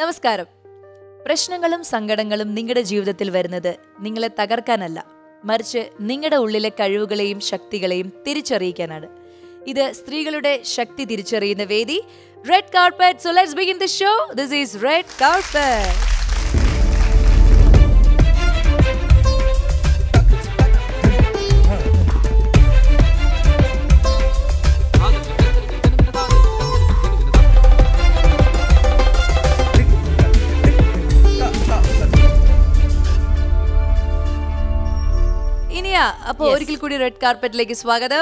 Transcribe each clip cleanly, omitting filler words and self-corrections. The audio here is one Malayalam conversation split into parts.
നമസ്കാരം. പ്രശ്നങ്ങളും സങ്കടങ്ങളും നിങ്ങളുടെ ജീവിതത്തിൽ വരുന്നത് നിങ്ങളെ തകർക്കാനല്ല, മറിച്ച് നിങ്ങളുടെ ഉള്ളിലെ കഴിവുകളെയും ശക്തികളെയും തിരിച്ചറിയിക്കാനാണ്. ഇത് സ്ത്രീകളുടെ ശക്തി തിരിച്ചറിയുന്ന വേദി red carpet. So let's begin the show. This is red carpet. അപ്പോൾ ഒരിക്കൽ കൂടി റെഡ് കാർപ്പറ്റിലേക്ക് സ്വാഗതം.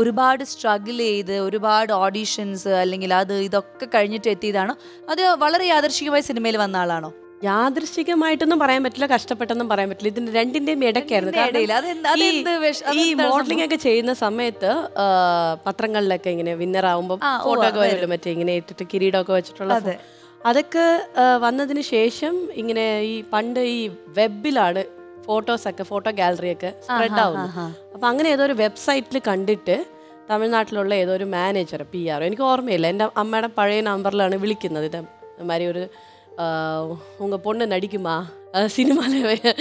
ഒരുപാട് സ്ട്രഗിൾ ചെയ്ത് ഒരുപാട് ഓഡീഷൻസ് അല്ലെങ്കിൽ അത് ഇതൊക്കെ കഴിഞ്ഞിട്ട് എത്തിയതാണോ, അത് വളരെ യാദർശികമായി സിനിമയിൽ വന്ന ആളാണോ? യാദൃശികമായിട്ടൊന്നും പറയാൻ പറ്റില്ല, കഷ്ടപ്പെട്ടൊന്നും പറയാൻ പറ്റില്ല. ഇതിന്റെ രണ്ടിന്റെയും ഇടയ്ക്കായിരുന്നു. ഈ മോഡലിംഗ് ഒക്കെ ചെയ്യുന്ന സമയത്ത് പത്രങ്ങളിലൊക്കെ ഇങ്ങനെ വിന്നർ ആവുമ്പോൾ ഫോട്ടോ ഒക്കെ വരും, മറ്റേ ഇങ്ങനെ ഇട്ടിട്ട് കിരീടമൊക്കെ വെച്ചിട്ടുള്ളത്. അതൊക്കെ വന്നതിന് ശേഷം ഇങ്ങനെ ഈ പണ്ട് ഈ വെബിലാണ് ഫോട്ടോസൊക്കെ, ഫോട്ടോ ഗാലറിയൊക്കെ സ്പ്രെഡ് ആവുന്നു. അപ്പം അങ്ങനെ ഏതോ ഒരു വെബ്സൈറ്റിൽ കണ്ടിട്ട് തമിഴ്നാട്ടിലുള്ള ഏതോ ഒരു മാനേജർ PR, എനിക്ക് ഓർമ്മയില്ല, എൻ്റെ അമ്മയുടെ പഴയ നമ്പറിലാണ് വിളിക്കുന്നത്. ഇതേമാതിരി ഒരു ഉങ്ക പൊണ്ണ് നടിക്കുമാ സിനിമയിലെ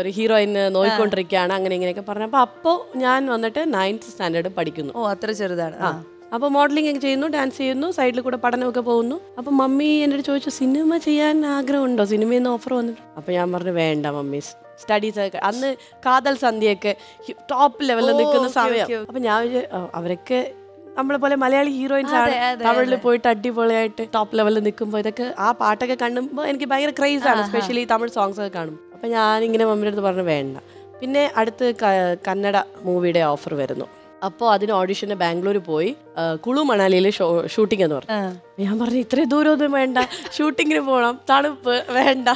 ഒരു ഹീറോയിന് നോയിക്കൊണ്ടിരിക്കുകയാണ്, അങ്ങനെ ഇങ്ങനെയൊക്കെ പറഞ്ഞു. അപ്പോൾ അപ്പോൾ ഞാൻ വന്നിട്ട് 9th standard പഠിക്കുന്നു. ഓ, അത്ര ചെറുതാണ്. ആ, അപ്പോൾ മോഡലിംഗ് ഒക്കെ ചെയ്യുന്നു, ഡാൻസ് ചെയ്യുന്നു, സൈഡിൽ കൂടെ പഠനമൊക്കെ പോകുന്നു. അപ്പം മമ്മി എന്നോട് ചോദിച്ചു, സിനിമ ചെയ്യാൻ ആഗ്രഹമുണ്ടോ, സിനിമയിൽ നിന്ന് ഓഫർ വന്നിട്ട്? അപ്പോൾ ഞാൻ പറഞ്ഞു, വേണ്ട മമ്മി, സ്റ്റഡീസ് ഒക്കെ. അന്ന് കാതൽ സന്ധ്യയൊക്കെ ടോപ്പ് ലെവലിൽ നിൽക്കുന്ന സമയം. അപ്പം ഞാൻ അവരൊക്കെ നമ്മളെ പോലെ മലയാളി ഹീറോയിൻസ് ആണ്, തമിഴിൽ പോയിട്ട് അടിപൊളിയായിട്ട് ടോപ്പ് ലെവലിൽ നിൽക്കുമ്പോൾ ഇതൊക്കെ ആ പാട്ടൊക്കെ കാണുമ്പോൾ എനിക്ക് ഭയങ്കര ക്രേസാണ്, സ്പെഷ്യലി തമിഴ് സോങ്സ് ഒക്കെ കാണും. അപ്പം ഞാനിങ്ങനെ മമ്മിയുടെ അടുത്ത് പറഞ്ഞു വേണ്ട. പിന്നെ അടുത്ത് കന്നഡ മൂവിയുടെ ഓഫർ വരുന്നു. അപ്പോൾ അതിന് ഓഡീഷന് ബാംഗ്ലൂർ പോയി, കുളു മണാലിയിൽ ഷൂട്ടിംഗ് എന്ന് പറഞ്ഞു. ഞാൻ പറഞ്ഞു, ഇത്രയും ദൂരമൊന്നും വേണ്ട, ഷൂട്ടിങ്ങിന് പോകണം, തണുപ്പ് വേണ്ട.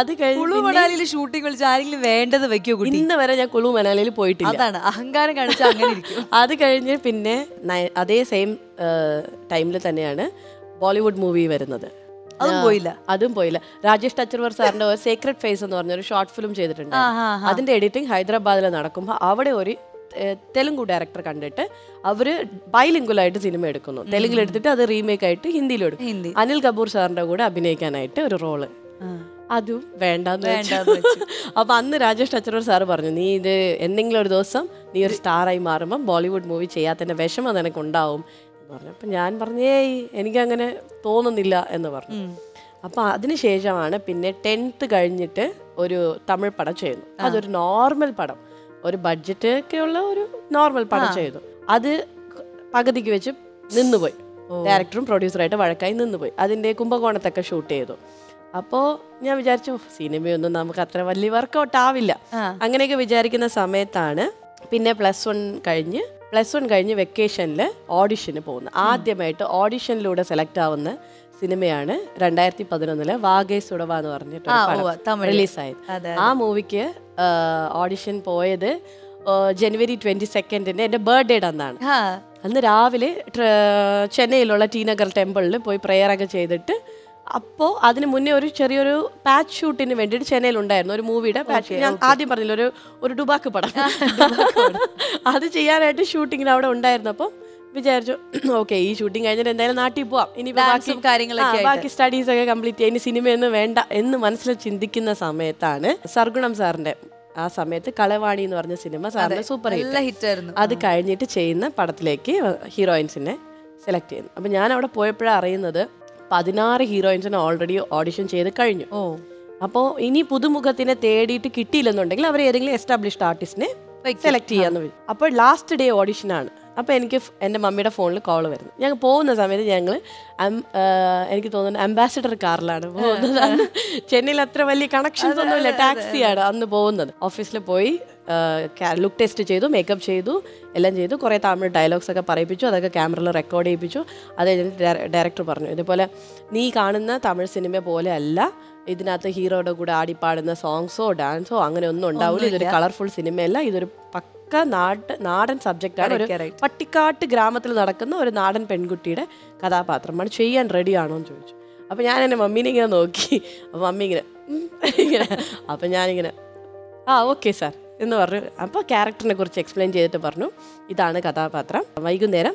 അത് കഴിഞ്ഞ് കുളു മണാലിയിൽ ഷൂട്ടിംഗ് വിളിച്ച് ആരെങ്കിലും വേണ്ടത് വെക്കൂ. ഇന്ന് വരെ ഞാൻ കുളു മണാലിയിൽ പോയിട്ടില്ല. അതാണ് അഹങ്കാരം കാണിച്ചാൽ അങ്ങനെ ഇരിക്കും. അത് കഴിഞ്ഞ് പിന്നെ അതേ സെയിം ടൈമിൽ തന്നെയാണ് ബോളിവുഡ് മൂവി വരുന്നത്. അതും പോയില്ല. രാജേഷ് സത്രു സാറിന്റെ സീക്രട്ട് ഫേസ് എന്ന് പറഞ്ഞൊരു ഷോർട്ട് ഫിലിം ചെയ്തിട്ടുണ്ട്. അതിന്റെ എഡിറ്റിംഗ് ഹൈദരാബാദിൽ നടക്കുമ്പോൾ അവിടെ ഒരു തെലുങ്ക് ഡയറക്ടർ കണ്ടിട്ട് അവർ ബൈലിംഗ്വലായിട്ട് സിനിമ എടുക്കുന്നു. തെലുങ്കിലെടുത്തിട്ട് അത് റീമേക്ക് ആയിട്ട് ഹിന്ദിയിലെടുക്കും. അനിൽ കപൂർ സാറിന്റെ കൂടെ അഭിനയിക്കാനായിട്ട് ഒരു റോള്. അതും വേണ്ടെന്ന് വെച്ചു. അപ്പൊ അന്ന് രാജേഷ് സത്രു സാറ് പറഞ്ഞു, നീ ഇത് എന്തെങ്കിലും ഒരു ദിവസം നീ ഒരു സ്റ്റാറായി മാറുമ്പോൾ ബോളിവുഡ് മൂവി ചെയ്യാത്തതിന്റെ വിഷമം നിനക്കുണ്ടാവും എന്ന് പറഞ്ഞു. അപ്പൊ ഞാൻ പറഞ്ഞു, ഏയ് എനിക്കങ്ങനെ തോന്നുന്നില്ല എന്ന് പറഞ്ഞു. അപ്പൊ അതിനുശേഷമാണ് പിന്നെ 10th കഴിഞ്ഞിട്ട് ഒരു തമിഴ് പടം ചെയ്യുന്നു. അതൊരു നോർമൽ പടം, ഒരു ബഡ്ജറ്റ് ഒക്കെയുള്ള ഒരു നോർമൽ പടം ചെയ്തു. അത് പകുതിക്ക് വെച്ച് നിന്നുപോയി, ഡയറക്ടറും പ്രൊഡ്യൂസറായിട്ട് വഴക്കായി നിന്നുപോയി. അതിൻ്റെ കുംഭകോണത്തൊക്കെ ഷൂട്ട് ചെയ്തു. അപ്പോൾ ഞാൻ വിചാരിച്ചു സിനിമയൊന്നും നമുക്ക് അത്ര വലിയ വർക്കൗട്ട് ആവില്ല അങ്ങനെയൊക്കെ വിചാരിക്കുന്ന സമയത്താണ് പിന്നെ പ്ലസ് വൺ കഴിഞ്ഞ് വെക്കേഷനിൽ ഓഡിഷന് പോകുന്നത്. ആദ്യമായിട്ട് ഓഡിഷനിലൂടെ സെലക്ട് ആവുന്ന സിനിമയാണ് 2011 വാഗേ സുടവ എന്ന് പറഞ്ഞിട്ട് റിലീസായത്. ആ മൂവിക്ക് ഓഡിഷൻ പോയത് ജനുവരി 22nd എൻ്റെ ബർത്ത്ഡേയുടെ അന്നാണ്. അന്ന് രാവിലെ ചെന്നൈയിലുള്ള ടീനഗർ ടെമ്പിളിൽ പോയി പ്രേയറൊക്കെ ചെയ്തിട്ട്, അപ്പോൾ അതിന് മുന്നേ ഒരു ചെറിയൊരു പാച്ച് ഷൂട്ടിന് വേണ്ടിയിട്ട് ചെന്നൈയിലുണ്ടായിരുന്നു ഒരു മൂവിയുടെ പാച്ച്. ഞാൻ ആദ്യം പറഞ്ഞില്ല, ഒരു ഡുബാക്ക് പടം, അത് ചെയ്യാനായിട്ട് ഷൂട്ടിങ്ങിന് അവിടെ ഉണ്ടായിരുന്നു. അപ്പോൾ വിചാരിച്ചു, ഓക്കെ ഈ ഷൂട്ടിംഗ് കഴിഞ്ഞിട്ട് എന്തായാലും നാട്ടിൽ പോവാം, ഇനി ബാക്കി സ്റ്റഡീസ് ഒക്കെ കംപ്ലീറ്റ് ചെയ്യാം, ഇനി സിനിമയൊന്നും വേണ്ട എന്ന് മനസ്സിൽ ചിന്തിക്കുന്ന സമയത്താണ് സർഗുണം സാറിന്റെ ആ സമയത്ത് കളവാണി എന്ന് പറഞ്ഞ സിനിമ സാറിന്റെ സൂപ്പർ ഹിറ്റ് ആയിരുന്നു. അത് കഴിഞ്ഞിട്ട് ചെയ്യുന്ന പടത്തിലേക്ക് ഹീറോയിൻസിനെ സെലക്ട് ചെയ്യുന്നു. അപ്പം ഞാൻ അവിടെ പോയപ്പോഴാണ് അറിയുന്നത് 16 ഹീറോയിൻസിനെ ഓൾറെഡി ഓഡിഷൻ ചെയ്ത് കഴിഞ്ഞു. അപ്പോൾ ഇനി പുതുമുഖത്തിനെ തേടിയിട്ട് കിട്ടിയില്ലെന്നുണ്ടെങ്കിൽ അവർ ഏതെങ്കിലും എസ്റ്റാബ്ലിഷ്ഡ് ആർട്ടിസ്റ്റിനെ സെലക്ട് ചെയ്യാന്ന് വരും. അപ്പോൾ ലാസ്റ്റ് ഡേ ഓഡിഷനാണ്. അപ്പോൾ എനിക്ക് എൻ്റെ മമ്മിയുടെ ഫോണിൽ കോൾ വരുന്നു. ഞങ്ങൾ പോകുന്ന സമയത്ത് ഞങ്ങൾ എനിക്ക് തോന്നുന്നു അംബാസിഡർ കാറിലാണ് പോകുന്നത്. ചെന്നൈയിൽ അത്ര വലിയ കണക്ഷൻസ് ഒന്നുമില്ല, ടാക്സിയാണ് അന്ന് പോകുന്നത്. ഓഫീസിൽ പോയി ലുക്ക് ടെസ്റ്റ് ചെയ്തു, മേക്കപ്പ് ചെയ്തു, എല്ലാം ചെയ്തു. കുറേ തമിഴ് ഡയലോഗ്സ് ഒക്കെ പറയിപ്പിച്ചു, അതൊക്കെ ക്യാമറയിൽ റെക്കോർഡ് ചെയ്യിപ്പിച്ചു. അത് ഡയറക്ടർ പറഞ്ഞു, ഇതുപോലെ നീ കാണുന്ന തമിഴ് സിനിമ പോലെ അല്ല, ഇതിനകത്ത് ഹീറോയുടെ കൂടെ ആടിപ്പാടുന്ന സോങ്സോ ഡാൻസോ അങ്ങനെ ഒന്നും ഉണ്ടാവില്ല, ഇതൊരു കളർഫുൾ സിനിമയല്ല, ഇതൊരു നാടൻ സബ്ജക്റ്റാണ്, ഒരു പട്ടിക്കാട്ട് ഗ്രാമത്തിൽ നടക്കുന്ന ഒരു നാടൻ പെൺകുട്ടിയുടെ കഥാപാത്രമാണ്, ചെയ്യാൻ റെഡിയാണോ എന്ന് ചോദിച്ചു. അപ്പം ഞാൻ എൻ്റെ മമ്മീനെ ഇങ്ങനെ നോക്കി, അപ്പം മമ്മി ഇങ്ങനെ അപ്പം ഞാനിങ്ങനെ ആ ഓക്കെ സാർ എന്ന് പറഞ്ഞു. അപ്പോൾ ക്യാരക്ടറിനെ കുറിച്ച് എക്സ്പ്ലെയിൻ ചെയ്തിട്ട് പറഞ്ഞു ഇതാണ് കഥാപാത്രം, വൈകുന്നേരം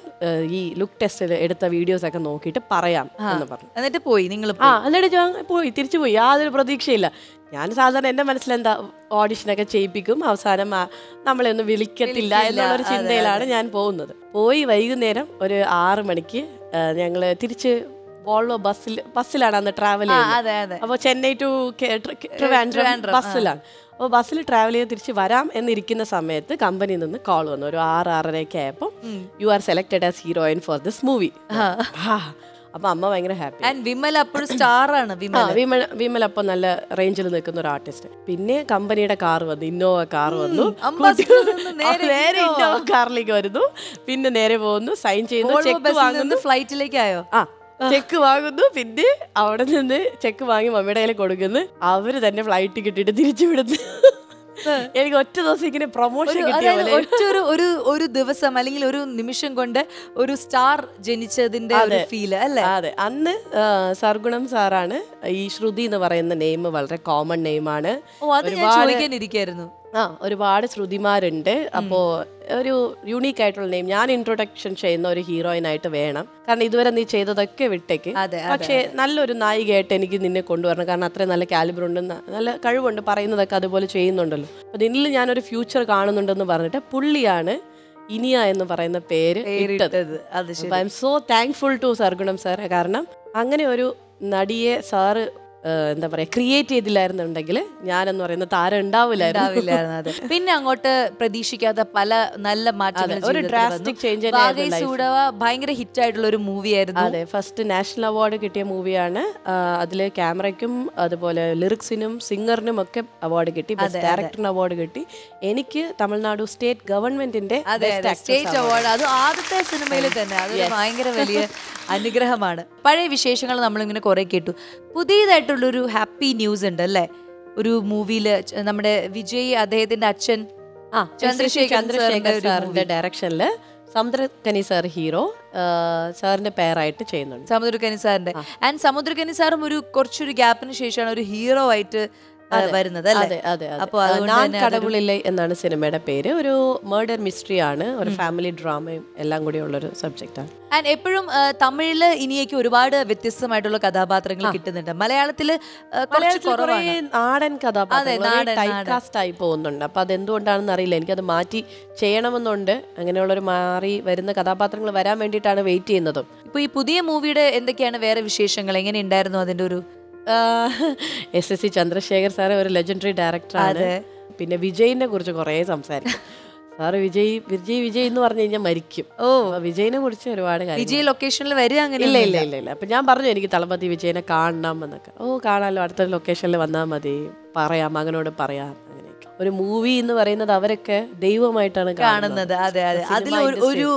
ഈ ലുക്ക് ടെസ്റ്റിൽ എടുത്ത വീഡിയോസ് ഒക്കെ നോക്കിയിട്ട് പറയാം എന്ന് പറഞ്ഞു. എന്നിട്ട് പോയി. നിങ്ങൾ എന്നിട്ട് ഞാൻ പോയി, തിരിച്ചു പോയി. യാതൊരു പ്രതീക്ഷയില്ല. ഞാൻ സാധാരണ എൻ്റെ മനസ്സിലെന്താ ഓഡിഷനൊക്കെ ചെയ്യിപ്പിക്കും, അവസാനം നമ്മളെ ഒന്നും വിളിക്കത്തില്ല എന്നുള്ളൊരു ചിന്തയിലാണ് ഞാൻ പോകുന്നത്. പോയി വൈകുന്നേരം ഒരു 6 മണിക്ക് ഞങ്ങൾ തിരിച്ച് വോൾവോ ബസ്സിലാണ് അന്ന് ട്രാവൽ ചെയ്യുന്നത്. അപ്പോൾ ചെന്നൈ ടു ട്രിവാൻഡ്രം ബസ്സിലാണ്. അപ്പോൾ ബസ്സിൽ ട്രാവൽ ചെയ്ത് തിരിച്ച് വരാം എന്നിരിക്കുന്ന സമയത്ത് കമ്പനിയിൽ നിന്ന് കോൾ വന്നു. ഒരു 6-6:30 ആയപ്പോൾ you are selected as heroine for this movie. അപ്പൊ അമ്മ ഭയങ്കര ഹാപ്പി. ആൻഡ് വിമൽ അപ്പോൾ സ്റ്റാറാണ്. വിമൽ അപ്പോൾ നല്ല റേഞ്ചിൽ നിൽക്കുന്ന ഒരു ആർട്ടിസ്റ്റ്. പിന്നെ കമ്പനിയുടെ കാർ വന്നു, ഇന്നോവ കാർ വന്നു, നേരെ ഇന്നോവ കാറിലേക്ക് വരുന്നു. പിന്നെ നേരെ പോകുന്നു, സൈൻ ചെയ്യുന്നു, ചെക്ക് വാങ്ങുന്നു. ഫ്ലൈറ്റിലേക്കായോ? ആ, ചെക്ക് വാങ്ങുന്നു. പിന്നെ അവിടെ നിന്ന് ചെക്ക് വാങ്ങി മമ്മിയുടെ കയ്യിൽ കൊടുക്കുന്നു. അവര് തന്നെ ഫ്ലൈറ്റ് കിട്ടിയിട്ട് തിരിച്ചു വിടുന്നു. എനിക്ക് ഒറ്റ ദിവസം ഇങ്ങനെ പ്രൊമോഷൻ കിട്ടിയല്ലേ. ഒരു ദിവസം അല്ലെങ്കിൽ ഒരു നിമിഷം കൊണ്ട് ഒരു സ്റ്റാർ ജനിച്ചതിന്റെ ഒരു ഫീൽ അല്ലേ? അതെ. അന്ന് സർഗുണം സാറാണ്. ഈ ശ്രുതി എന്ന് പറയുന്ന നെയിം വളരെ കോമൺ നെയിമാണ്. ആ, ഒരുപാട് ശ്രുതിമാരുണ്ട്. അപ്പോൾ ഒരു യൂണീക്ക് ആയിട്ടുള്ള നെയിം ഞാൻ ഇൻട്രൊഡക്ഷൻ ചെയ്യുന്ന ഒരു ഹീറോയിൻ ആയിട്ട് വേണം. കാരണം ഇതുവരെ നീ ചെയ്തതൊക്കെ വിട്ടേക്ക്, പക്ഷേ നല്ലൊരു നായികയായിട്ട് എനിക്ക് നിന്നെ കൊണ്ടുവരണം. കാരണം അത്രയും നല്ല കാലിബർ ഉണ്ട്, നല്ല കഴിവുണ്ട്, പറയുന്നതൊക്കെ അതുപോലെ ചെയ്യുന്നുണ്ടല്ലോ. അപ്പോൾ ഇതിൽ ഞാനൊരു ഫ്യൂച്ചർ കാണുന്നുണ്ടെന്ന് പറഞ്ഞിട്ട് പുള്ളിയാണ് ഇനിയ എന്ന് പറയുന്ന പേര് ഇട്ടത്. I M so thankful to Sargunam sir. കാരണം അങ്ങനെ ഒരു നടിയെ സാറ് എന്താ പറയുക ക്രിയേറ്റ് ചെയ്തില്ലായിരുന്നുണ്ടെങ്കിൽ ഞാനെന്ന് പറയുന്ന താരം ഉണ്ടാവില്ലായിരുന്നു. പിന്നെ അങ്ങോട്ട് പ്രതീക്ഷിക്കാത്ത പല നല്ല മാറ്റങ്ങൾ, ഒരു ഡ്രാസ്റ്റിക് ചേഞ്ച്. ഭയങ്കര ഹിറ്റ് ആയിട്ടുള്ള ഒരു മൂവിയായിരുന്നു. അതെ, ഫസ്റ്റ് നാഷണൽ അവാർഡ് കിട്ടിയ മൂവിയാണ്. അതിൽ ക്യാമറയ്ക്കും അതുപോലെ ലിറിക്സിനും സിംഗറിനും ഒക്കെ അവാർഡ് കിട്ടി. ബെസ്റ്റ് ഡയറക്ടറിന് അവാർഡ് കിട്ടി. എനിക്ക് തമിഴ്നാട് സ്റ്റേറ്റ് ഗവൺമെന്റിന്റെ സ്റ്റേറ്റ് അവാർഡ്, അത് ആദ്യത്തെ സിനിമയിൽ തന്നെ. അത് ഭയങ്കര വലിയ അനുഗ്രഹമാണ്. പഴയ വിശേഷങ്ങൾ നമ്മളിങ്ങനെ കുറെ കേട്ടു. പുതിയതായിട്ടുള്ളൊരു ഹാപ്പി ന്യൂസ് ഉണ്ട് അല്ലേ? ഒരു മൂവിയില് നമ്മുടെ വിജയ് അദ്ദേഹത്തിന്റെ അച്ഛൻ ചന്ദ്രശേഖർ സാറിന്റെ ഡയറക്ഷനില് സമുദ്രകനി സാർ ഹീറോ, സാറിന്റെ പേരായിട്ട് ചെയ്യുന്നുണ്ട്. സമുദ്രകനി സാറിന്റെ. ആൻഡ് സമുദ്രകനി സാറും ഒരു കുറച്ചൊരു ഗ്യാപ്പിന് ശേഷമാണ് ഒരു ഹീറോ ആയിട്ട് വരുന്നത്. അപ്പോൾ ഞാൻ കടവുളില്ലേ എന്നാണ് സിനിമയുടെ പേര്. ഒരു മർഡർ മിസ്റ്ററി ആണ്, ഒരു ഫാമിലി ഡ്രാമയും എല്ലാം കൂടി ഉള്ളൊരു സബ്ജക്റ്റാണ്. ആൻഡ് എപ്പോഴും തമിഴില് ഇനിയേക്ക് ഒരുപാട് വ്യത്യസ്തമായിട്ടുള്ള കഥാപാത്രങ്ങൾ കിട്ടുന്നുണ്ട്. മലയാളത്തില് നാടൻ കഥാപാത്രങ്ങളായി പോകുന്നുണ്ട്. അപ്പൊ അതെന്തുകൊണ്ടാണെന്ന് അറിയില്ല. എനിക്കത് മാറ്റി ചെയ്യണമെന്നുണ്ട്. അങ്ങനെയുള്ളൊരു മാറി വരുന്ന കഥാപാത്രങ്ങൾ വരാൻ വേണ്ടിയിട്ടാണ് വെയിറ്റ് ചെയ്യുന്നതും. ഇപ്പൊ ഈ പുതിയ മൂവിയുടെ എന്തൊക്കെയാണ് വേറെ വിശേഷങ്ങൾ? എങ്ങനെ ഉണ്ടായിരുന്നു അതിന്റെ ഒരു ചന്ദ്രശേഖർ സാറ് ഒരു ലെജൻഡറി ഡയറക്ടറാണ്. പിന്നെ വിജയിനെ കുറിച്ച് കുറേ സംസാരിക്കും. സാറ് വിജയ് എന്ന് പറഞ്ഞു കഴിഞ്ഞാൽ മരിക്കും. ഓ, വിജയിനെ കുറിച്ച് ഒരുപാട് കാര്യം. വിജയ് ലൊക്കേഷനിൽ വരിക? ഇല്ല ഇല്ല ഇല്ല ഇല്ല. അപ്പൊ ഞാൻ പറഞ്ഞു എനിക്ക് തളപതി വിജയനെ കാണണം എന്നൊക്കെ. ഓ, കാണാമല്ലോ, അടുത്ത ലോക്കേഷനിൽ വന്നാൽ മതി, പറയാം, മകനോട് പറയാം. അങ്ങനെയൊക്കെ ഒരു മൂവി എന്ന് പറയുന്നത് അവരൊക്കെ ദൈവമായിട്ടാണ് കാണുന്നത്. അതെ അതെ, അതിൽ ഒരു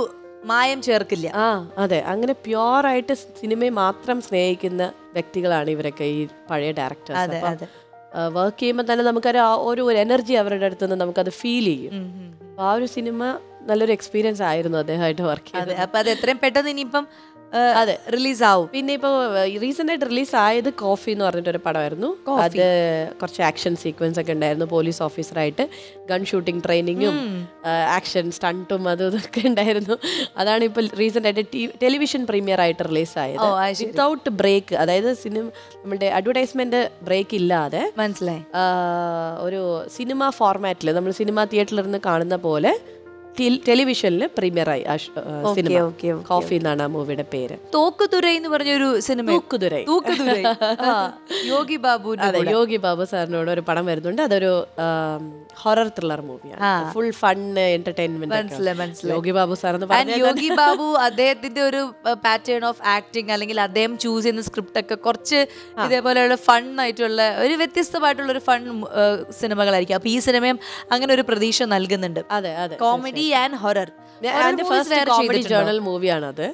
മായം ചേർക്കില്ല. ആ അതെ, അങ്ങനെ പ്യുവറായിട്ട് സിനിമയെ മാത്രം സ്നേഹിക്കുന്ന വ്യക്തികളാണ് ഇവരൊക്കെ, ഈ പഴയ ഡയറക്ടേഴ്സ്. വർക്ക് ചെയ്യുമ്പോൾ തന്നെ നമുക്കൊരു ഒരു എനർജി അവരുടെ അടുത്ത് നിന്ന് നമുക്കത് ഫീൽ ചെയ്യും. അപ്പോൾ ആ ഒരു സിനിമ നല്ലൊരു എക്സ്പീരിയൻസ് ആയിരുന്നു അദ്ദേഹമായിട്ട് വർക്ക് ചെയ്തത്. അപ്പോൾ അത് എത്രയും പെട്ടെന്ന് ഇനിയിപ്പം അതെ റിലീസ് ആവും. പിന്നെ ഇപ്പോൾ റീസെന്റ് ആയിട്ട് റിലീസ് ആയത് കോഫി എന്ന് പറഞ്ഞിട്ടൊരു പടമായിരുന്നു. അത് കുറച്ച് ആക്ഷൻ സീക്വൻസ് ഒക്കെ ഉണ്ടായിരുന്നു. പോലീസ് ഓഫീസറായിട്ട് ഗൺ ഷൂട്ടിംഗ് ട്രെയിനിങ്ങും ആക്ഷൻ സ്റ്റണ്ടും അതും ഇതൊക്കെ ഉണ്ടായിരുന്നു. അതാണ് ഇപ്പോൾ റീസെന്റ് ആയിട്ട് ടെലിവിഷൻ പ്രീമിയർ ആയിട്ട് റിലീസ് ആയത് വിത്തൗട്ട് ബ്രേക്ക്. അതായത് സിനിമ നമ്മുടെ അഡ്വർടൈസ്മെന്റ് ബ്രേക്ക് ഇല്ലാതെ മനസ്സിലായി ഒരു സിനിമ ഫോർമാറ്റിൽ നമ്മൾ സിനിമ തിയേറ്ററിലിരുന്ന് കാണുന്ന പോലെ ടെലിവിഷനിൽ പ്രീമിയറായി സിനിമ. കോഫി എന്നാണ് ആ മൂവിയുടെ പേര്. തോക്കുതുരൈ എന്ന് പറഞ്ഞൊരു സിനിമ. തോക്കുതുരൈ യോഗി ബാബു സാറിനോട് ഒരു പടം വരുന്നുണ്ട്. അതൊരു ഹൊറർ ത്രില്ലർ മൂവിയാണ്, full fun entertainment. Yogi Babu sir എന്ന് പറഞ്ഞാൽ യോഗി ബാബു അദ്ദേഹത്തിന്റെ ഒരു പാറ്റേൺ ഓഫ് ആക്ടിങ് അല്ലെങ്കിൽ അദ്ദേഹം ചൂസ് ചെയ്യുന്ന സ്ക്രിപ്റ്റ് ഒക്കെ കുറച്ച് ഇതേപോലെയുള്ള ഫൺ ആയിട്ടുള്ള ഒരു വ്യത്യസ്തമായിട്ടുള്ള ഒരു ഫൺ സിനിമകളായിരിക്കും. അപ്പൊ ഈ സിനിമയും അങ്ങനെ ഒരു പ്രതീക്ഷ നൽകുന്നുണ്ട്. അതെ അതെ, comedy and horror. Comedy genre മൂവിയാണ് അത്.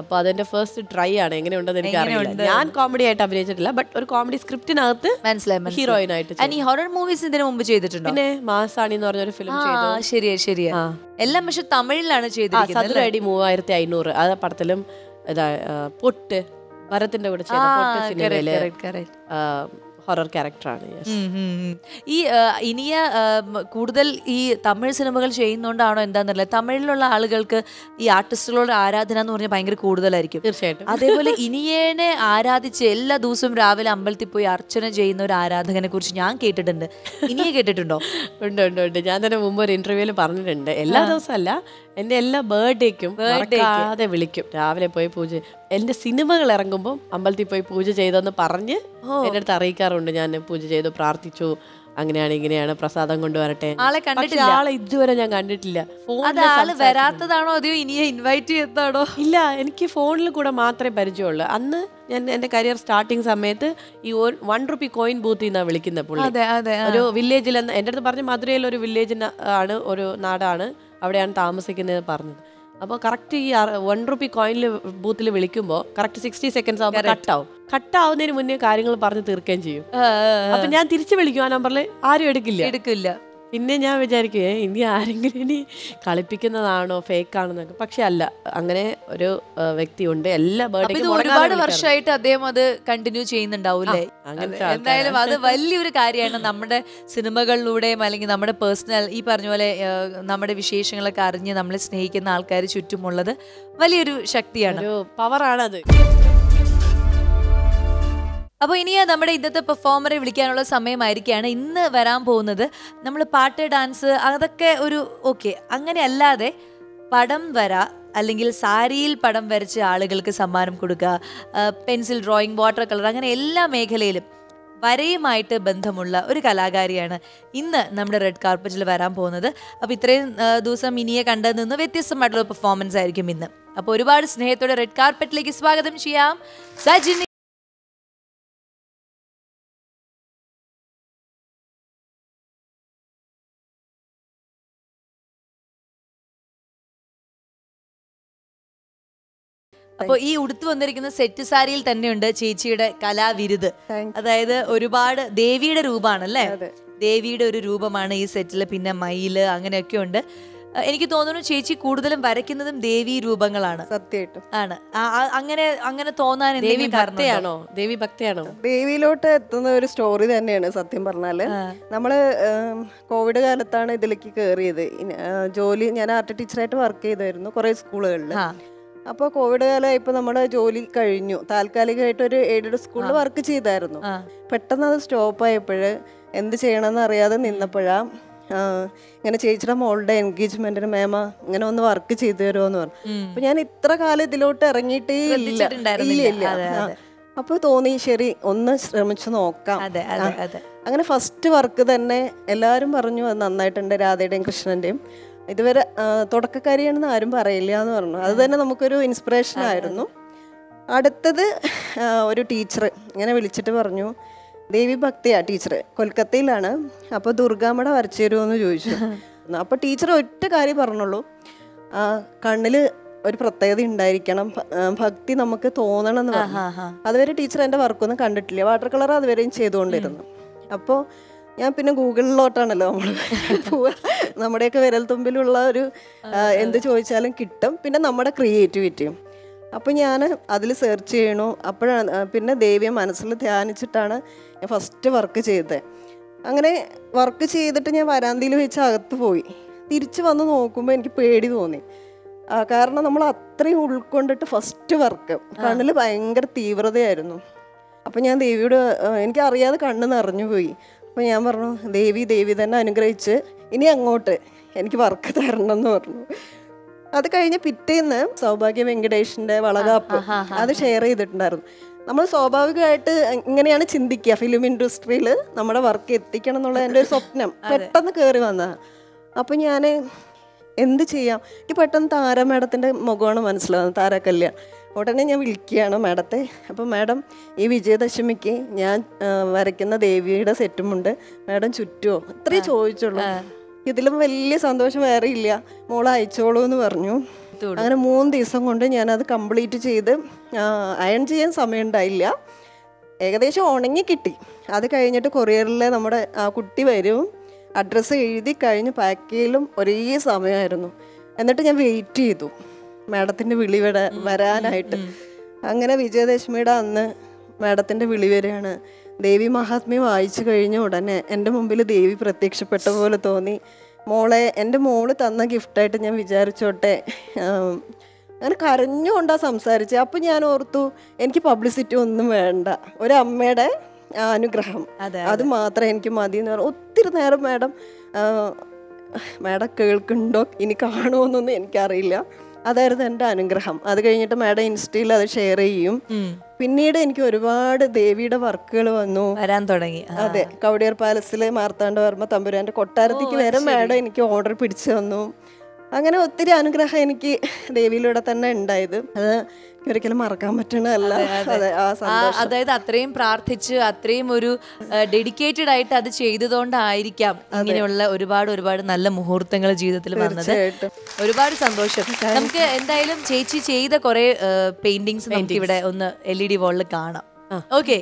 അപ്പൊ അതിന്റെ ഫസ്റ്റ് ട്രൈ ആണ്. എങ്ങനെയുണ്ടെന്ന് എനിക്ക് അറിയില്ല. ഞാൻ കോമഡി ആയിട്ട് അഭിനയിച്ചിട്ടില്ല, ബട്ട് ഒരു കോമഡി സ്ക്രിപ്റ്റിനകത്ത് മനസ്സിലായി ഹീറോയിൻ ആയിട്ട്. ഈ ഹൊറർ മൂവീസ് ഇതിനു മുമ്പ് ചെയ്തിട്ടുണ്ട്. പിന്നെ മാസാണി എന്ന് പറഞ്ഞൊരു ഫിലിം ചെയ്തു. ശരിയാ ശരിയാ. എല്ലാം പക്ഷെ തമിഴിലാണ് ചെയ്തത്. സതുരടി 3500 ആ പടത്തിലും പൊട്ട് ഭരത്തിന്റെ കൂടെ ചെയ്ത പൊട്ട് സിനിമയില് horror character. Yes. Tamil cinemagal cheyyunnondano endanarilla Tamililulla aalukalkku ee artistoloda aaradhana ennu parnja bhayangara koodalaayirikkum. Irshayattum. Adepole iniyene aaradhiche ella divasam raavile ambalthil poi archana cheyyunna oru aaradhakane kurichu njan kettittundu. Iniye kettitttundo? Undu. Njan thane mumbh oru interviewil parnjittund. Ella divasalla ende ella birthday kaade vilikum. Raavile poi pooja ende cinemagal irangumbo ambalthil poi pooja cheyyadonu parnju ennadathu ariyikkarundu njan pooja cheythu prarthichu. Anginiana Prasadam Gondorate. Alla Candidilla. Ada Veratadano, do you invite you? Illa, and Kifon could a matre perijola. Anna and the career starting some method, you own ₹1 coin booth in a village in the Pula. Village and enter the Party Madre or village in Ada or Nadana, Adan Thamasik in the Parn. About correct ₹1 coin booth Vilicumbo, correct 60 seconds of cut. Cut down the money carrying a part of the Turkenji. Upon Yan Tirchivilian number, are you a killer? In Nina Vijay, India, Aringini, Kalipikan, Arno, Fake, Pakshala, Angane, Vectiundella, but the word about our shaita, they mother continue chain and dowlay. And I have other value carrier and numbered cinema lude, milling numbered personal, Iparnole, numbered Vishation, like Arjun, numbered snake and Alkari shoot to Mullah, value Shakti and power. Now, we have a performer who is a part-time dancer. Okay, that's why Alingil Saril, Padam Verche, Alagalka Samaram Kuduka, pencil drawing, watercolor, and Ella Mekalil. Very mighty Benthamulla, Uricalagariana, in the number red carpet, Varamponada, a pitrin, Dusa Minia Kandana, with this matter of performance. I recommend them. A Puribar Snake or a red carpet like Swagadam Shiam, Sajini. So, this is set to Saril Tandunda, Chichida, Kala Virid. That's Urubad, David Ruban, David Rubamana is settled up in a mile, Anganakunda. Enikitono Chichi Kudal and Varakin them, Devi Rubangalana. Anna Anganatona and Devi Carteano, Devi Bacteano. Devi Lotta story than Satim Bernale. Namada Covid Alatana, the Likikari, Jolie, and art teacher at work, there no correct school. அப்போ கோவிட்ல இப்ப நம்ம ജോലി കഴിഞ്ഞു താൽക്കാലികമായിട്ട് ഒരു എയ്ഡഡ് സ്കൂളിൽ വർക്ക് ചെയ്തായിരുന്നു പെട്ടെന്ന് അത് സ്റ്റോപ്പ് ആയപ്പോൾ എന്ത് ചെയ്യണമെന്ന് അറിയാതെ നിന്നപ്പോഴാ ഇങ്ങനെ ചേച്ചിയുടെ മോൾടെ എൻഗേജ്മെന്റിന് മേമ ഇങ്ങനെ ഒന്ന് വർക്ക് ചെയ്തു തരുമോ എന്ന് പറഞ്ഞു അപ്പോൾ ഞാൻ ഇത്ര കാലം ഇതിലോട്ട് ഇറങ്ങിയിട്ടേ ഇല്ല അപ്പോൾ തോന്നി ശരി ഒന്ന് ശ്രമിച്ചു നോക്കാം അങ്ങനെ ഫസ്റ്റ് വർക്ക് തന്നെ എല്ലാവരും പറഞ്ഞു അത് നന്നായിട്ടുണ്ട് രാധയുടെയും കൃഷ്ണന്റെയും ഇതുവരെ തുടക്കക്കാരിയാണെന്ന് ആരും പറയില്ല എന്ന് പറഞ്ഞു അത് തന്നെ നമുക്കൊരു ഇൻസ്പിറേഷൻ ആയിരുന്നു അടുത്തത് ഒരു ടീച്ചർ ഇങ്ങനെ വിളിച്ചിട്ട് പറഞ്ഞു ദേവി ഭക്തിയാ ടീച്ചർ കൊൽക്കത്തയിലാണ് അപ്പോൾ ദുർഗാമ്മയുടെ വരച്ചു തരുമോ എന്ന് ചോദിച്ചു അപ്പോൾ ടീച്ചർ ഒറ്റ കാര്യം പറഞ്ഞുള്ളൂ കണ്ണിൽ ഒരു പ്രത്യേകത ഉണ്ടായിരിക്കണം ഭക്തി നമുക്ക് തോന്നണം എന്ന് പറഞ്ഞു അതുവരെ ടീച്ചർ എൻ്റെ വർക്കൊന്നും കണ്ടിട്ടില്ല വാട്ടർ കളർ അതുവരെയും ചെയ്തുകൊണ്ടിരുന്നു അപ്പോൾ ഞാൻ പിന്നെ ഗൂഗിളിലോട്ടാണല്ലോ നമ്മൾ പോവുക നമ്മുടെയൊക്കെ വിരൽത്തുമ്പിലുള്ള ഒരു എന്ത് ചോദിച്ചാലും കിട്ടും പിന്നെ നമ്മുടെ ക്രിയേറ്റിവിറ്റിയും അപ്പോൾ ഞാൻ അതിൽ സെർച്ച് ചെയ്യണു അപ്പോഴാണ് പിന്നെ ദേവിയെ മനസ്സിൽ ധ്യാനിച്ചിട്ടാണ് ഞാൻ ഫസ്റ്റ് വർക്ക് ചെയ്തത് അങ്ങനെ വർക്ക് ചെയ്തിട്ട് ഞാൻ വരാന്തയിൽ വെച്ച് അകത്ത് പോയി തിരിച്ചു വന്ന് നോക്കുമ്പോൾ എനിക്ക് പേടി തോന്നി കാരണം നമ്മൾ അത്രയും ഉൾക്കൊണ്ടിട്ട് ഫസ്റ്റ് വർക്ക് കണ്ണിൽ ഭയങ്കര തീവ്രതയായിരുന്നു അപ്പോൾ ഞാൻ ദേവിയോട് എനിക്കറിയാതെ കണ്ണ് നിറഞ്ഞു പോയി അപ്പോൾ ഞാൻ പറഞ്ഞു ദേവി തന്നെ അനുഗ്രഹിച്ച് ഇനി അങ്ങോട്ട് എനിക്ക് വർക്ക് തരണം എന്ന് പറഞ്ഞു അത് കഴിഞ്ഞ് പിറ്റേന്ന് സൗഭാഗ്യ വെങ്കടേഷിൻ്റെ വളകാപ്പ് അത് ഷെയർ ചെയ്തിട്ടുണ്ടായിരുന്നു നമ്മൾ സ്വാഭാവികമായിട്ട് ഇങ്ങനെയാണ് ചിന്തിക്കുക ഫിലിം ഇൻഡസ്ട്രിയിൽ നമ്മുടെ വർക്ക് എത്തിക്കണം എന്നുള്ള എൻ്റെ ഒരു സ്വപ്നം പെട്ടെന്ന് കയറി വന്നതാണ് അപ്പോൾ ഞാൻ എന്ത് ചെയ്യാം എനിക്ക് പെട്ടെന്ന് താര മാഡത്തിൻ്റെ മുഖമാണ് മനസ്സിലാവുന്നത് താര കല്യാൺ ഉടനെ ഞാൻ വിളിക്കുകയാണ് മാഡത്തെ അപ്പോൾ മാഡം ഈ വിജയദശമിക്ക് ഞാൻ വരയ്ക്കുന്ന ദേവിയുടെ സെറ്റുമുണ്ട് മാഡം ചുറ്റുമോ ഇത്രയും ചോദിച്ചുള്ളൂ ഇതിലും വലിയ സന്തോഷം വേറെ ഇല്ല മോൾ അയച്ചോളൂ എന്ന് പറഞ്ഞു അങ്ങനെ 3 ദിവസം കൊണ്ട് ഞാനത് കംപ്ലീറ്റ് ചെയ്ത് അയൺ ചെയ്യാൻ സമയം ഉണ്ടായില്ല ഏകദേശം ഉണങ്ങി കിട്ടി അത് കഴിഞ്ഞിട്ട് കൊറിയറിലെ നമ്മുടെ കുട്ടി വരും അഡ്രസ്സ് എഴുതി കഴിഞ്ഞ് പാക്ക് ചെയ്യലും ഒരേ സമയമായിരുന്നു എന്നിട്ട് ഞാൻ വെയിറ്റ് ചെയ്തു മാഡത്തിൻ്റെ വിളി വരാനായിട്ട് അങ്ങനെ വിജയദശമിയുടെ അന്ന് മാഡത്തിൻ്റെ വിളി വരികയാണ് ദേവി മഹാത്മ്യം വായിച്ചു കഴിഞ്ഞ ഉടനെ എൻ്റെ മുമ്പിൽ ദേവി പ്രത്യക്ഷപ്പെട്ട പോലെ തോന്നി. മോളെ, എൻ്റെ മോള് തന്ന ഗിഫ്റ്റായിട്ട് ഞാൻ വിചാരിച്ചോട്ടെ. അങ്ങനെ കരഞ്ഞുകൊണ്ടാണ് സംസാരിച്ചത്. അപ്പം ഞാൻ ഓർത്തു എനിക്ക് പബ്ലിസിറ്റി ഒന്നും വേണ്ട, ഒരു അമ്മയുടെ അനുഗ്രഹം അത് മാത്രം എനിക്ക് മതി എന്ന് പറഞ്ഞു. ഒത്തിരി നേരം മാഡം കേൾക്കുന്നുണ്ടോ ഇനി കാണുമോന്നൊന്നും എനിക്കറിയില്ല, അതായിരുന്നു എൻ്റെ അനുഗ്രഹം. അത് കഴിഞ്ഞിട്ട് മാഡം ഇൻസ്റ്റയിൽ അത് ഷെയർ ചെയ്യും. പിന്നീട് എനിക്ക് ഒരുപാട് ദേവിയുടെ വർക്കുകൾ വന്നു വരാൻ തുടങ്ങി. അതെ, കവടിയാർ പാലസിലെ മാർത്താണ്ഡവർമ്മ തമ്പുരാൻ്റെ കൊട്ടാരത്തേക്ക് വരെ മാഡം എനിക്ക് ഓർഡർ പിടിച്ചു തന്നു. അങ്ങനെ ഒത്തിരി അനുഗ്രഹം എനിക്ക് ദേവിയിലൂടെ തന്നെ ഉണ്ടായത്, അത് ഒരിക്കലും മറക്കാൻ പറ്റണല്ല. അതായത് അത്രയും പ്രാർത്ഥിച്ച് അത്രയും ഒരു ഡെഡിക്കേറ്റഡ് ആയിട്ട് അത് ചെയ്തതുകൊണ്ടായിരിക്കാം അങ്ങനെയുള്ള ഒരുപാട് നല്ല മുഹൂർത്തങ്ങൾ ജീവിതത്തിൽ വന്നത്. ഒരുപാട് സന്തോഷം. നമുക്ക് എന്തായാലും ചേച്ചി ചെയ്ത കുറെ പെയിന്റിങ്സ് നമുക്ക് ഇവിടെ ഒന്ന് LED വാളിൽ കാണാം. ഓക്കെ,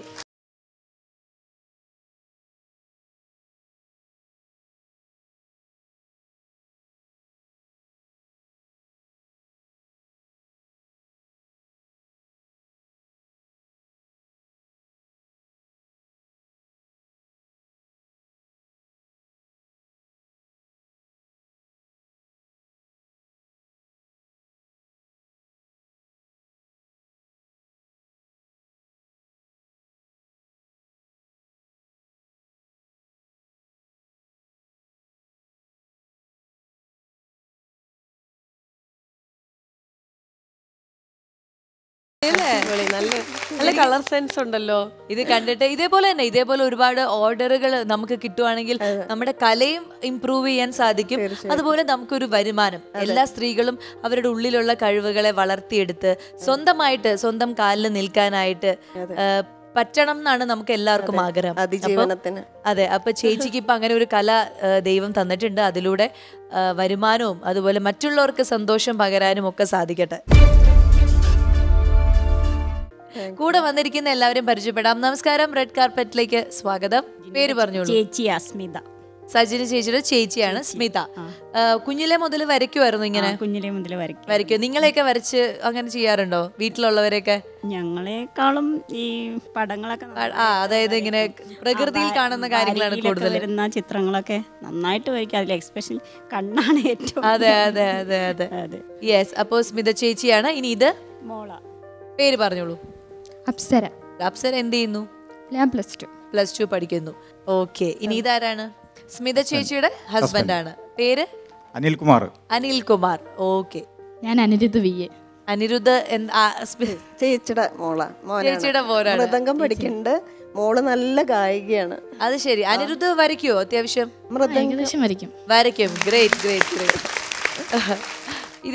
നല്ല കളർ സെൻസ് ഉണ്ടല്ലോ. ഇത് കണ്ടിട്ട് ഇതേപോലെ തന്നെ ഇതേപോലെ ഒരുപാട് ഓർഡറുകൾ നമുക്ക് കിട്ടുവാണെങ്കിൽ നമ്മുടെ കലയും ഇംപ്രൂവ് ചെയ്യാൻ സാധിക്കും, അതുപോലെ നമുക്കൊരു വരുമാനം. എല്ലാ സ്ത്രീകളും അവരുടെ ഉള്ളിലുള്ള കഴിവുകളെ വളർത്തിയെടുത്ത് സ്വന്തമായിട്ട് സ്വന്തം കാലിൽ നിൽക്കാനായിട്ട് പറ്റണം എന്നാണ് നമുക്ക് എല്ലാവർക്കും ആഗ്രഹം. അതെ, അപ്പൊ ചേച്ചിക്ക് ഇപ്പൊ അങ്ങനെ ഒരു കല ദൈവം തന്നിട്ടുണ്ട്, അതിലൂടെ വരുമാനവും അതുപോലെ മറ്റുള്ളവർക്ക് സന്തോഷം പകരാനും ഒക്കെ സാധിക്കട്ടെ. കൂടെ വന്നിരിക്കുന്ന എല്ലാവരും പരിചയപ്പെടാം. നമസ്കാരം, റെഡ് കാർപ്പറ്റിലേക്ക് സ്വാഗതം. പേര് പറഞ്ഞോളൂ. ചേച്ചി അസ്മിത. സജിനി ചേച്ചിയുടെ ചേച്ചിയാണ് സ്മിത. കുഞ്ഞിലെ മുതൽ വരയ്ക്കുമായിരുന്നു? ഇങ്ങനെ കുഞ്ഞിലെ മുതൽ വരയ്ക്കും. നിങ്ങളെയൊക്കെ വരച്ച് അങ്ങനെ ചെയ്യാറുണ്ടോ വീട്ടിലുള്ളവരെയൊക്കെ? ഞങ്ങളെക്കാളും ഈ പടങ്ങളൊക്കെ, അതായത് ഇങ്ങനെ പ്രകൃതിയിൽ കാണുന്ന കാര്യങ്ങളാണ് കൂടുതൽ വരുന്ന ചിത്രങ്ങളൊക്കെ നന്നായിട്ട് വരയ്ക്കും. അതിൽ എക്സ്പ്രഷൻ കണ്ണാണ് ഏറ്റവും. അതെ അതെ അതെ അതെ അതെ യെസ്. അപ്പോൾ സ്മിത ചേച്ചിയാണ്. ഇനി ഇത് മോള. പേര് പറഞ്ഞോളൂ. അപ്സര. അപ്സര എന്ത് ചെയ്യുന്നു? ഞാൻ പ്ലസ് ടു പഠിക്കുന്നു. ഓക്കെ, ഇനി ഇതാരാണ്? സ്മിത ചേച്ചിയുടെ ഹസ്ബൻഡ് ആണ്. പേര്? അനിൽകുമാർ. അനിൽകുമാർ. ഓക്കെ. ഞാൻ അനിരുദ്ധ. VA. അനിരുദ്ധ ചേച്ചിയുടെ മോളാണ്. ചേച്ചിയുടെ മോളാണ്. മൃദംഗം പഠിക്കുന്നുണ്ട്. മോള് നല്ല ഗായികയാണ്. അത് ശരി. അനിരുദ്ധ വരയ്ക്കുവോ? അത്യാവശ്യം മൃദംഗം വരയ്ക്കും. വരയ്ക്കും. Great great great.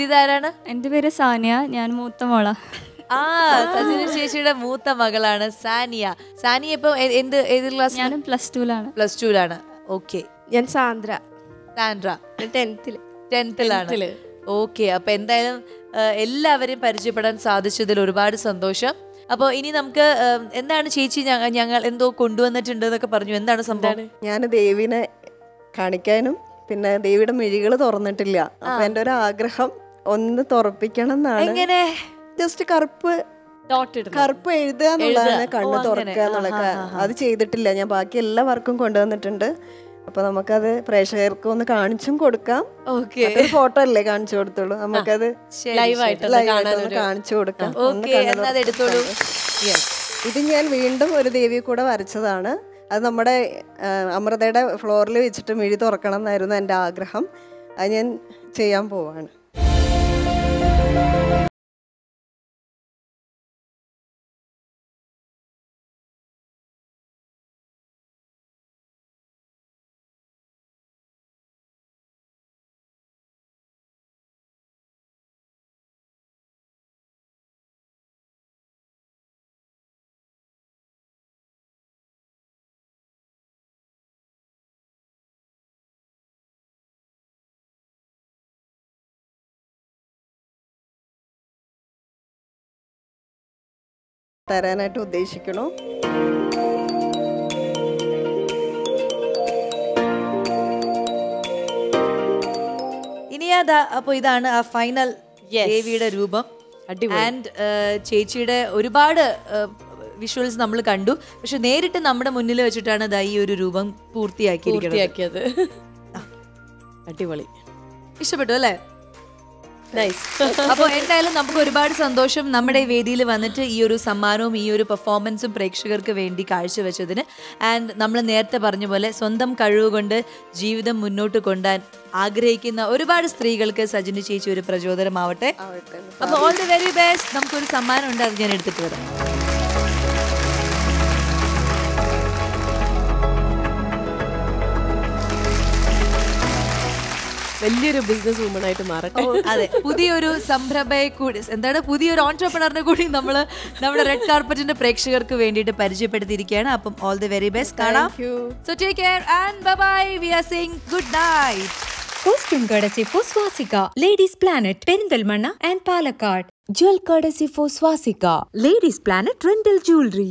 ഇതാരാണ്? എൻ്റെ പേര് സാനിയ. ഞാൻ മൂത്ത മോളാ. സജിന ചേച്ചിയുടെ മൂത്ത മകളാണ് സാനിയ. സാനിയ ഇപ്പൊ എന്ത് ക്ലാസ്? ഞാൻ പ്ലസ് ടൂലാണ്. ഓക്കെ. ഞാൻ സാന്ദ്ര. 10th. ഓക്കെ. അപ്പൊ എന്തായാലും എല്ലാവരെയും പരിചയപ്പെടാൻ സാധിച്ചതിൽ ഒരുപാട് സന്തോഷം. അപ്പോൾ ഇനി നമുക്ക് എന്താണ് ചേച്ചി ഞങ്ങൾ എന്തോ കൊണ്ടുവന്നിട്ടുണ്ട് എന്നൊക്കെ പറഞ്ഞു, എന്താണ് സംഭവം? ഞാൻ ദേവിനെ കാണിക്കാനും പിന്നെ ദേവിയുടെ മിഴികൾ തുറന്നിട്ടില്ല, അപ്പൊ എൻ്റെ ഒരു ആഗ്രഹം ഒന്ന് തുറപ്പിക്കണം എന്നാണ്. എങ്ങനെ? ജസ്റ്റ് കറുപ്പ് എഴുതുക എന്നുള്ളതാണ്, കണ്ണ് തുറക്കുക എന്നുള്ളത്. അത് ചെയ്തിട്ടില്ല ഞാൻ. ബാക്കി എല്ലാ വർക്കും കൊണ്ടുവന്നിട്ടുണ്ട്. അപ്പൊ നമുക്കത് പ്രേക്ഷകർക്ക് ഒന്ന് കാണിച്ചും കൊടുക്കാം. ഫോട്ടോ അല്ലേ കാണിച്ചു കൊടുത്തോളൂ, നമുക്കത് ലൈവായിട്ട് കാണിച്ചു കൊടുക്കാം. ഇത് ഞാൻ വീണ്ടും ഒരു ദേവിയെ കൂടെ വരച്ചതാണ്. അത് നമ്മുടെ അമൃതയുടെ ഫ്ലോറിൽ വെച്ചിട്ട് മിഴി തുറക്കണം എന്നായിരുന്നു എൻ്റെ ആഗ്രഹം. അത് ഞാൻ ചെയ്യാൻ പോവാണ്. തരാനായിട്ട് ഉദ്ദേശിക്കണോ? ഇനി അതാ. അപ്പൊ ഇതാണ് ആ ഫൈനൽ ദേവിയുടെ രൂപം. ആൻഡ് ചേച്ചിയുടെ ഒരുപാട് വിഷ്വൽസ് നമ്മൾ കണ്ടു. പക്ഷെ നേരിട്ട് നമ്മുടെ മുന്നിൽ വെച്ചിട്ടാണ് അത് ഈ ഒരു രൂപം പൂർത്തിയാക്കിയത്. അടിപൊളി, ഇഷ്ടപ്പെട്ടു അല്ലേ? അപ്പോൾ എന്തായാലും നമുക്ക് ഒരുപാട് സന്തോഷം നമ്മുടെ വേദിയിൽ വന്നിട്ട് ഈ ഒരു സമ്മാനവും ഈ ഒരു പെർഫോമൻസും പ്രേക്ഷകർക്ക് വേണ്ടി കാഴ്ചവെച്ചതിന്. ആൻഡ് നമ്മൾ നേരത്തെ പറഞ്ഞ പോലെ സ്വന്തം കഴിവുകൊണ്ട് ജീവിതം മുന്നോട്ട് കൊണ്ടാൻ ആഗ്രഹിക്കുന്ന ഒരുപാട് സ്ത്രീകൾക്ക് സജിനി ചേച്ചി ഒരു പ്രചോദനമാവട്ടെ. അപ്പോൾ ഓൾ ദി വെരി ബെസ്റ്റ്. നമുക്കൊരു സമ്മാനം ഉണ്ട്, അത് ഞാൻ എടുത്തിട്ട് വരാം. വലിയൊരു ബിസിനസ് വുമൺ ആയിട്ട് മാറട്ടെ. അതെ, പുതിയൊരു സംരംഭയെ കൂടി, എന്താണ്, പുതിയൊരു ഓൺട്രപ്രണറിനെ കൂടി നമ്മൾ നമ്മുടെ റെഡ് കാർപ്പറ്റിന്റെ പ്രേക്ഷകർക്ക് വേണ്ടിയിട്ട് പരിചയപ്പെടുത്തിയിരിക്കുകയാണ്. അപ്പം ഓൾ ദി വെരി ബെസ്റ്റ്. കാണാം. So take care and bye bye. We are saying good night. Costume courtesy for Swasika, ladies planet, Perinthalmanna and Palakkad. Jewel courtesy for Swasika, ladies planet, rental jewellery.